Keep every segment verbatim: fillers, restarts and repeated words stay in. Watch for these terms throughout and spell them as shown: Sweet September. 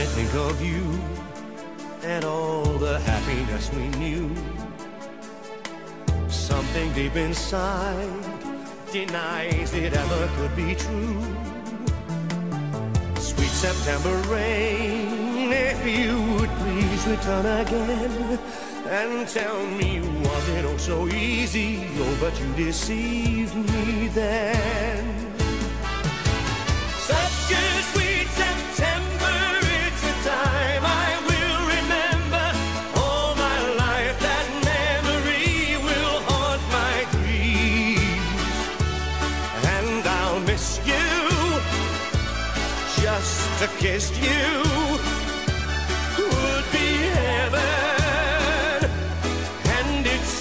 I think of you and all the happiness we knew. Something deep inside denies it ever could be true. Sweet September rain, if you would please return again and tell me, was it all so easy? Oh, but you deceived me then. Such a sweet September, it's a time I will remember. All my life that memory will haunt my dreams, and I'll miss you, just to kiss you would be heaven, and it seems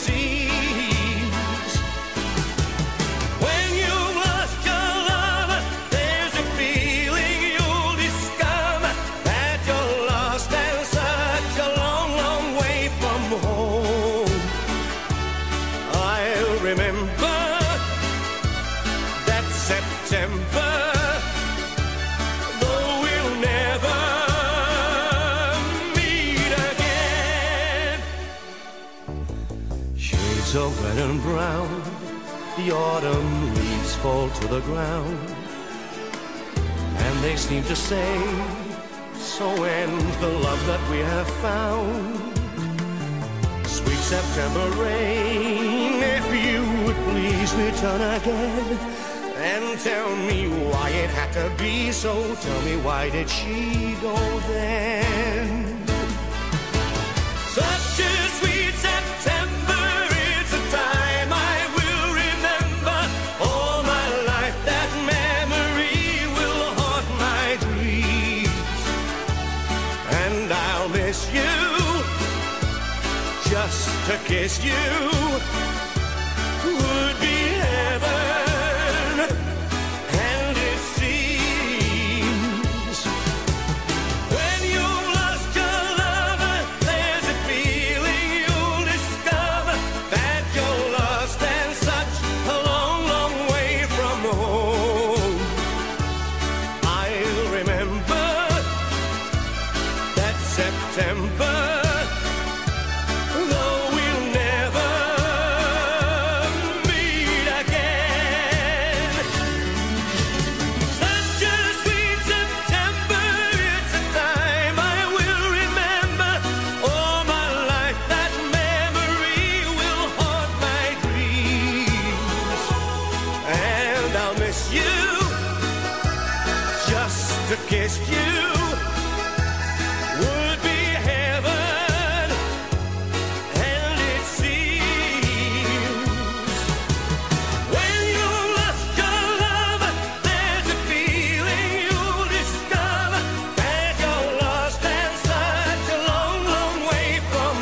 September, though we'll never meet again. Shades of red and brown, the autumn leaves fall to the ground, and they seem to say, so ends the love that we have found. Sweet September rain, if you would please return again and tell me why it had to be so. Tell me, why did she go then? Such a sweet September, it's a time I will remember. All my life that memory will haunt my dreams, and I'll miss you, just to kiss you would be heaven, and it seems when you've lost your lover, there's a feeling you'll discover that you're lost and such a long, long way from home. I'll remember that September. You, just to kiss you would be heaven, and it seems when you lost your lover, there's a feeling you'll discover that you're lost and such a long, long way from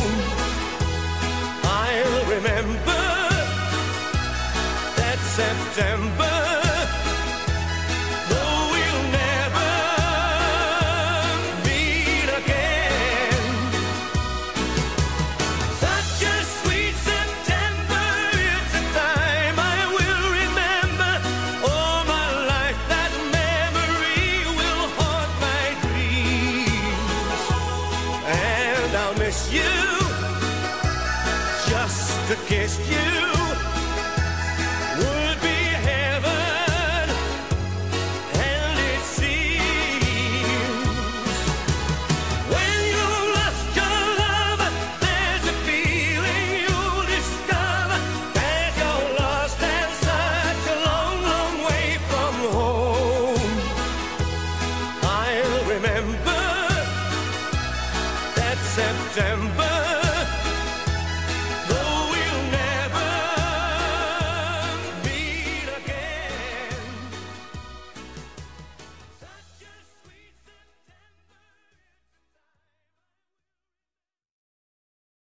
home. I'll remember that September. I'll miss you, just to kiss you